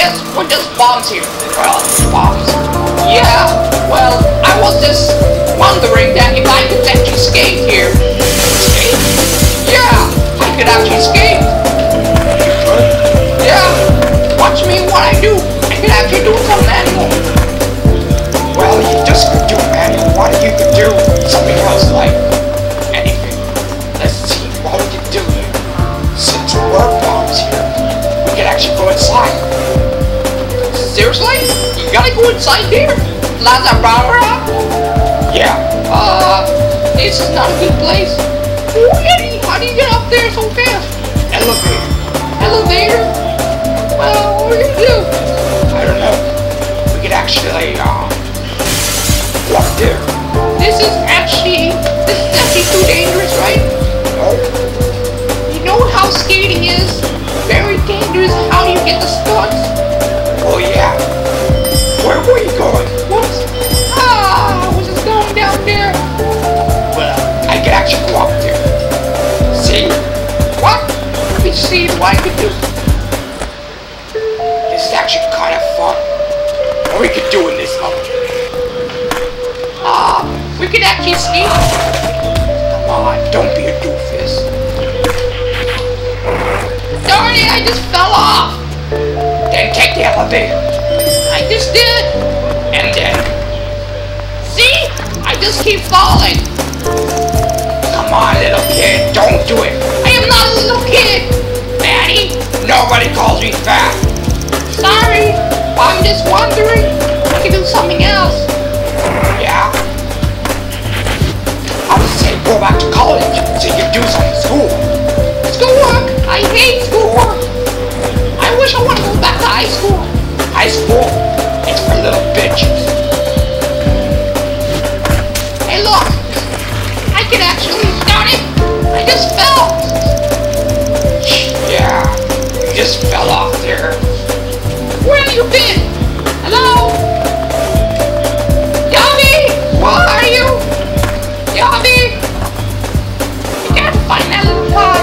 guess we're just bombs here. Well, bombs. Yeah, well, I was just wondering that if I could actually escape here. Escape? Yeah, I could actually escape. Yeah, watch me what I do. I could actually do some manual. Well, you just could do manual. What if you could do something else like anything? Let's see what we can do here. Since there were bombs here, we can actually go inside. Seriously? You gotta go inside here? Light that power up? Yeah. This is not a good place. Oh, Yedie, how do you get up there so fast? Elevator. Elevator? Well, what are you gonna do? I don't know. We could actually, walk there. This is actually too dangerous, right? No. You know how skating is? Very dangerous. How do you get the stunts? Oh yeah. Where were you going? Whoops. Ah, I was just going down there. Well, I could actually go up there. See? What? Let me see what I could do. This is actually kind of fun. What we could do in this level? Ah, we could actually ski. Come on, don't be a doofus. Darn it, I just fell off. Then take the elevator. I just did. And then. See? I just keep falling. Come on, little kid. Don't do it. I am not a little kid. Daddy? Nobody calls me fat. Sorry. I'm just wondering. I can do something else. Yeah? I would say go back to college so you can do some school. Schoolwork? I hate schoolwork. I wish I wanted to go back to high school. High school? It's for little bitches. Hey look! I can actually... Darn it! I just fell! Yeah, you just fell off there. Where have you been? Hello? Yummy! Where are you? Yummy! You can't find that little pod.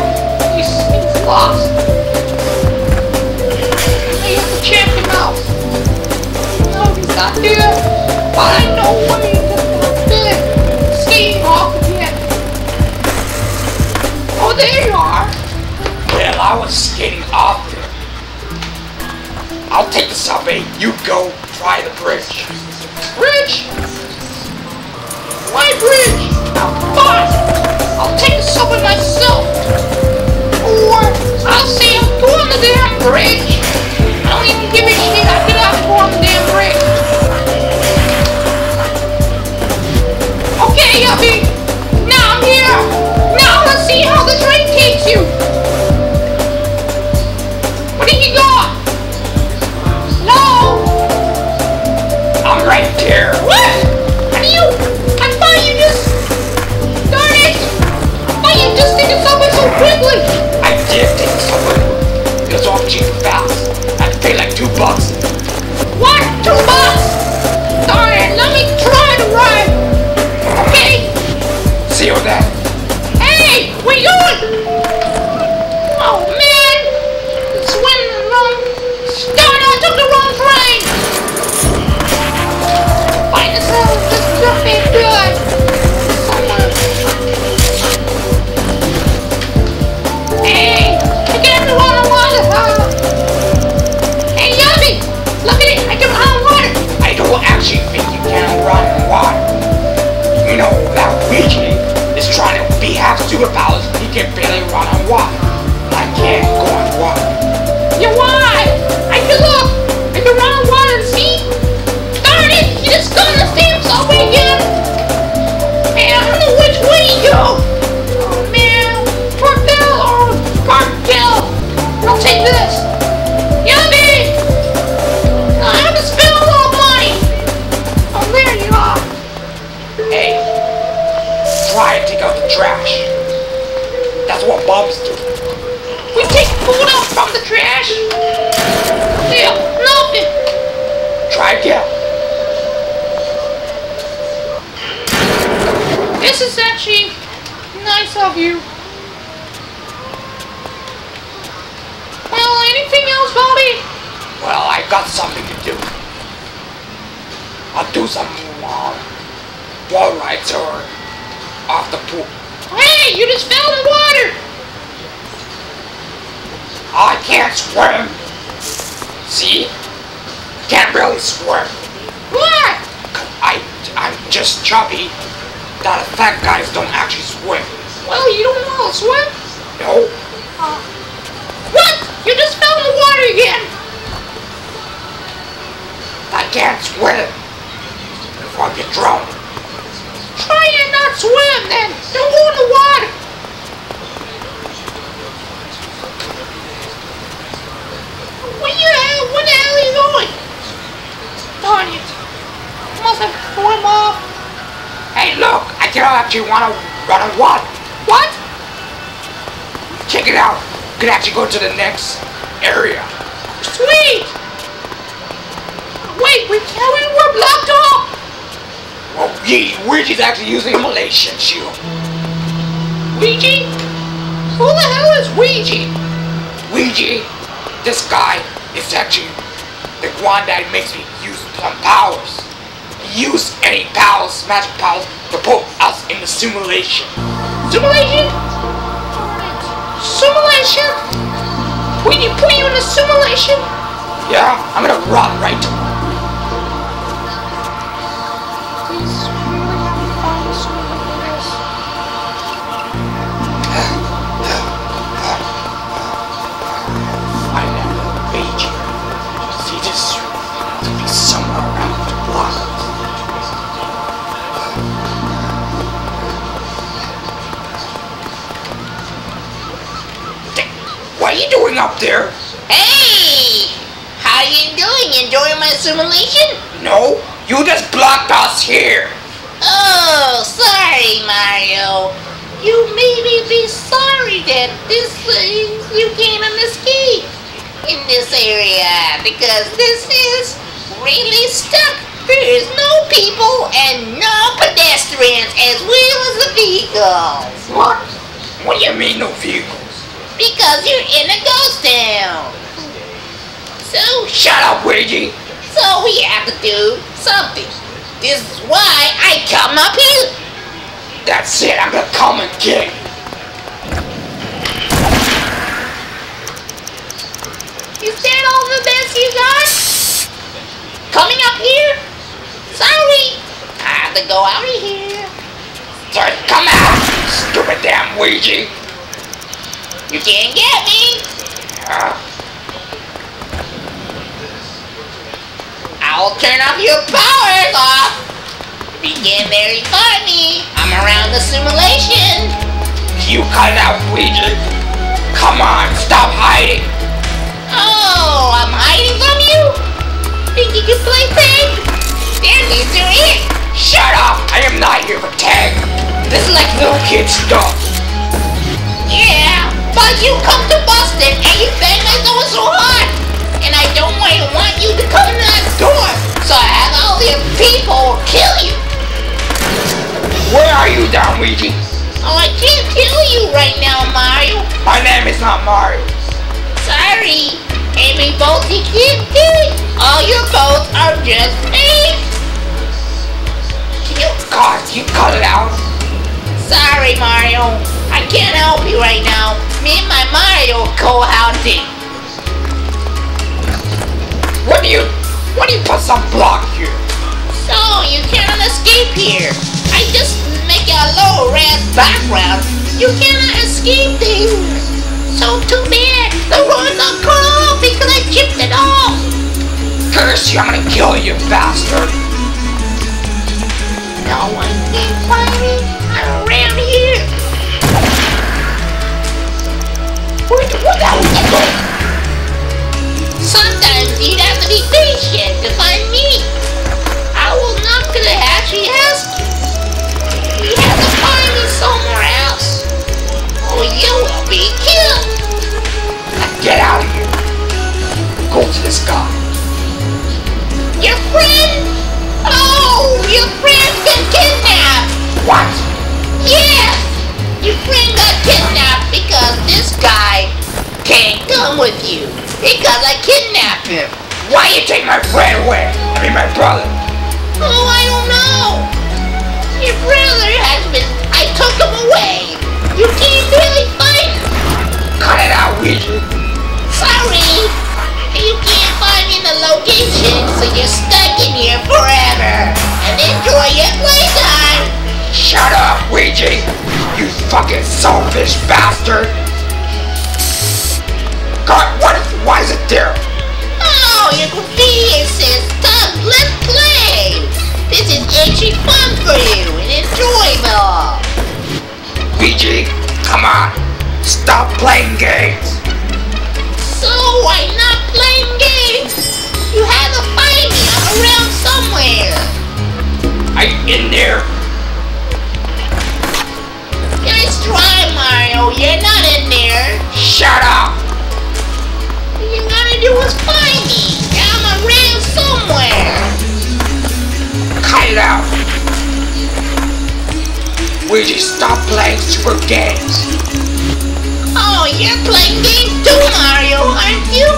He's lost. But I know what he did. Skating off again. Oh, there you are. Well, I was skating off there. I'll take the subway. You go try the bridge. Bridge? Why bridge? Fine. I'll take the subway myself. Or I'll say I'm going to the damn bridge. I don't even give a shit. I could have gone to the damn bridge. Now I'm here! Now let's see how the train takes you! Where did you go? No! I'm right there! What? How do you? I thought you just... Darn it! I thought you just did it somewhere so quickly! I did take it somewhere. It was all cheap fast. I paid like $2. What? $2? Darn it, let me try to ride! See you then. Hey, where you going? Oh man, it's winning the wrong. Darn, I took the wrong train. Find yourself, just nothing good. Hey, I get the water, Hey, Yummy, look at it. I can run water. I don't actually think you can run water. You know that Luigi is trying to have superpowers. He can barely run on water. I can't go on water. Yeah, why? I can look. I can run on water and see. Darn it! You just got the stamps all way again. Man, I don't know which way to go. Oh man, Parkdale or Parkdale. I'll take this. Yummy! I have to spend a lot of money. Oh, there you are. Hey. Try and take out the trash. That's what bombs do. We take food out from the trash. Yeah, nothing. Try again. This is actually nice of you. Well, anything else, Bobby? Well, I I've got something to do. I'll do something tomorrow. All right, sir. Off the pool. Hey, you just fell in water. I can't swim. See? Can't really swim. Why? I'm just chubby. That fat guys don't actually swim. Well, you don't want to swim? No. What? You just fell in the water again. I can't swim. If I get drowned. Try and not swim then. Don't go in the water. Where the hell are you going? Darn it. I must have swum off. Hey look, I don't actually want to run a water. What? Check it out. You can actually go to the next area. Sweet! Wait, we were blocked off! Well, Luigi's actually using a Malaysian shield. Luigi? Who the hell is Luigi? Luigi, this guy is actually the one that makes me use some powers. Use any powers, magic powers, to put us in the simulation. Simulation? Simulation? When you put you in a simulation? Yeah, I'm gonna run right. I never paid you. See this to be somewhere around the block. What are you doing up there? Hey! How are you doing? Enjoying my simulation? No, you just blocked us here. Oh, sorry, Mario. You made me be sorry that you came in this key in this area because this is really stuck. There is no people and no pedestrians as well as the vehicles. What? What do you mean no vehicles? Because you're in a ghost town. So shut up, Luigi. So we have to do something. This is why I come up here. That's it. I'm gonna come and get it. Is that all the best you got? Coming up here? Sorry, I have to go out of here. Sorry, come out, stupid damn Luigi. You can't get me! I'll turn off your powers off! You can't very funny! I'm around the simulation! You cut it out, Luigi! Come on, stop hiding! Oh, I'm hiding from you? Think you can play tag? There's you do it! Shut up! I am not here for tag! This is like little kid stuff! Yeah! But you come to Boston and you bang my door so hard! And I don't really want you to come to that door! So I have all the people kill you! Where are you, Don Luigi? Oh, I can't kill you right now, Mario! My name is not Mario! Sorry! Every boat you can't kill it! All your boats are just paint! God, you cut it out! Sorry, Mario! I can't help you right now. Me and my Mario go hunting. What do you put some block here? So you cannot escape here. I just make a low red background. You cannot escape these. So too bad. The roads are closed because I chipped it off. Curse you! I'm gonna kill you, bastard. No one can find me. I'm around here. What the hell is that? Sometimes you'd have to be patient to find me. I will not gonna actually ask you. You have to find me somewhere else, or you will be killed. Now get out of here. Go to this guy. Your friend? Oh, your friend got kidnapped. What? Yes, your friend got kidnapped. Because this guy can't come with you because I kidnapped him. Why you take my friend away? I mean, my brother. Oh, I don't know. Your brother has been... I took him away. You can't really find him. Cut it out, Luigi. Sorry. You can't find me the location, so you're stuck in here forever. And enjoy your playtime. Shut up, Luigi. You fucking selfish bastard! God, why is it there? Oh, you're confused, son. Let's play! This is actually fun for you and enjoyable! Luigi, come on! Stop playing games! So, I'm not playing games! You have to find me! I'm around somewhere! I'm in there! Nice try, Mario! You're not in there! Shut up! All you gotta do is find me! I'm around somewhere! Cut it out! Luigi, stop playing stupid games! Oh, you're playing games too, Mario, aren't you?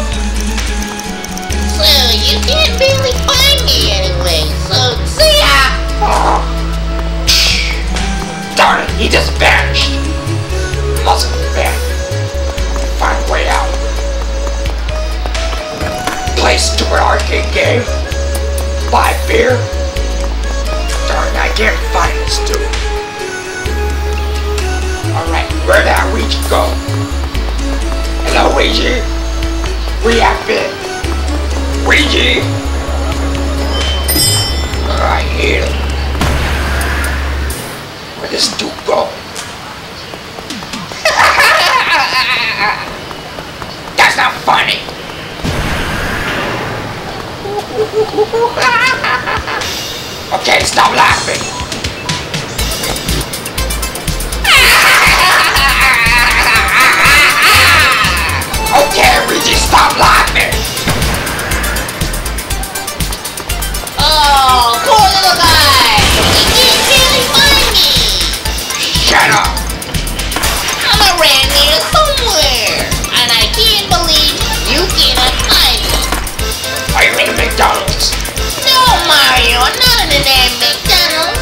So, you can't really find me anyway, so see ya! Oh. Darn it, he just vanished. Must be bad. Find a way out. Play stupid arcade game. Buy beer. Darn it, I can't find this dude. Alright, where'd that Luigi go? Hello, Luigi. Where have been? Luigi. Alright, hit him. Where does dude go? That's not funny! Okay, stop laughing! Okay, Luigi, stop laughing! Oh, cool little guy! You can't really find me! Shut up! I'm around here somewhere, and I can't believe you cannot find me. Are you in a McDonald's? No, Mario, I'm not in that McDonald's.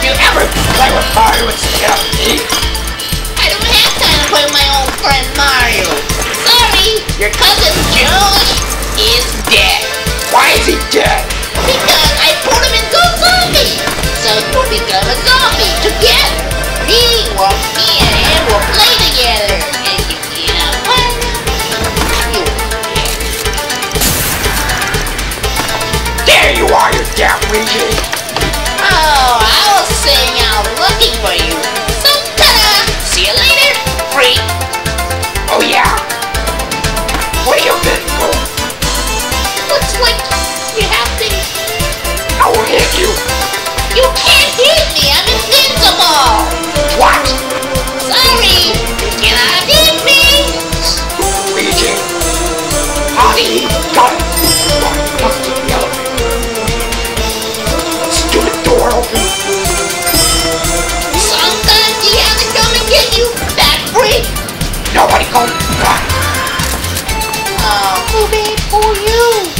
You ever play with Mario and sit up and eat? I don't have time to play with my old friend Mario. Sorry, your cousin Josh is dead. Why is he dead? Because I put him into a zombie. So we'll become a zombie together! Me and him will play together! And you cannot find me! There you are, you damn Luigi! Oh, I was sitting out looking for you! So, ta-da! See you later, freak! Oh yeah! Where you been, bro? Looks like you have to... I will hit you! You can't hit me, I'm invincible! What? Sorry, you cannot hit me! Luigi, how did he got it? What fucking elevator? Stupid door open! Sometimes he has to come and get you, fat freak! Nobody called me back! Oh, too bad for you!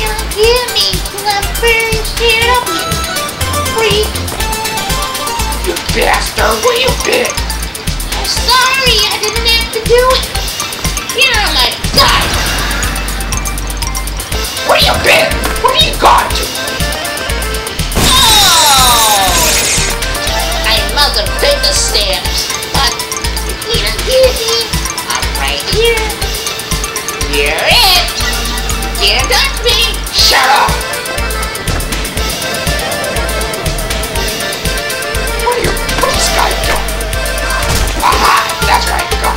You cannot hear me, because I'm very scared of you! You bastard, where you been? I'm sorry, I didn't have to do it. You're on my god. Where you been? Where you gone to? Oh! I must have been the steps, but you can't hear me. I'm right here. You're it. You got me. Shut up. That's right, go.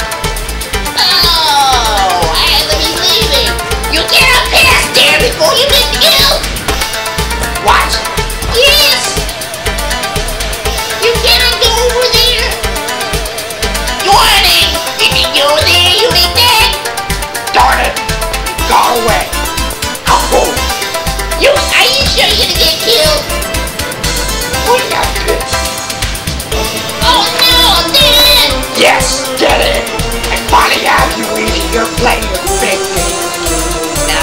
Oh, I have to be leaving. You cannot pass there before you've been killed. What? Yes. You cannot go over there. Warning! If you go there, you'll be dead. Darn it! Go away. I'll go. You? Are you sure you're gonna get killed? What the bitch? Oh no! Damn! Yes, get it! I finally have you, Luigi. You're playing your big game. Now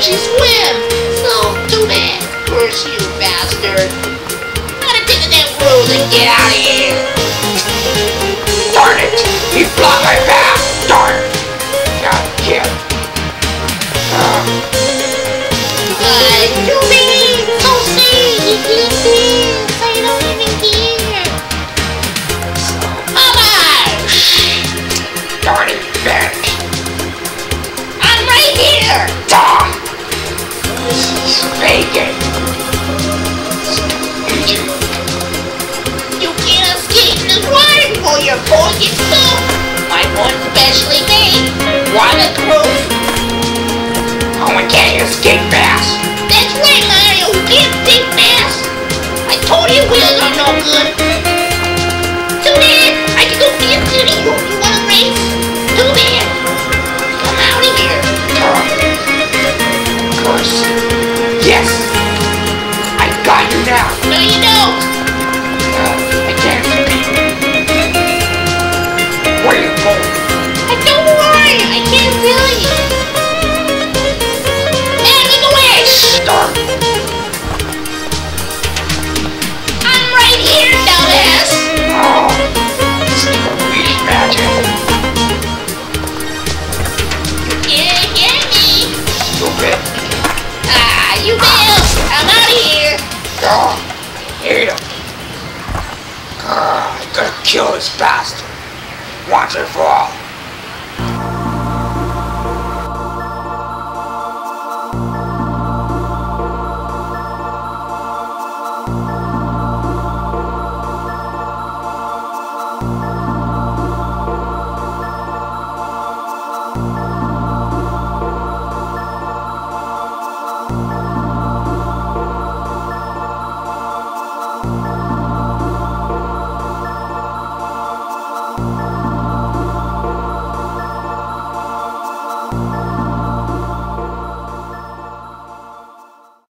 let you swim. So too bad. Curse you, bastard. Gotta take that road and get out of here. Darn it! He blocked my path! Darn! God damn it. Too bad. So sad. He did this. I don't even care. Bye-bye! Darn it, man. I'm right here! Duh! This is bacon! Luigi! You can't escape this one! Or you're going to get stuck! My one specially made! Wanna proof? Oh, I can't escape fast! That's right, Mario! You can't think fast! I told you wheels are no good! Too bad! I can go get to the hoop! You wanna race? Too bad! Come out of here! Curse! Yes! I got you now! No, you don't! I can't escape. Where are you going? I don't worry! I can't feel you! Magic away! Stop! I'm right here, dumbass! Oh! Sweet magic! You can't get me! Stupid! Ah, you failed! I'm out of here! Oh! Hate him! Ah, I gotta kill this bastard! Once and for all!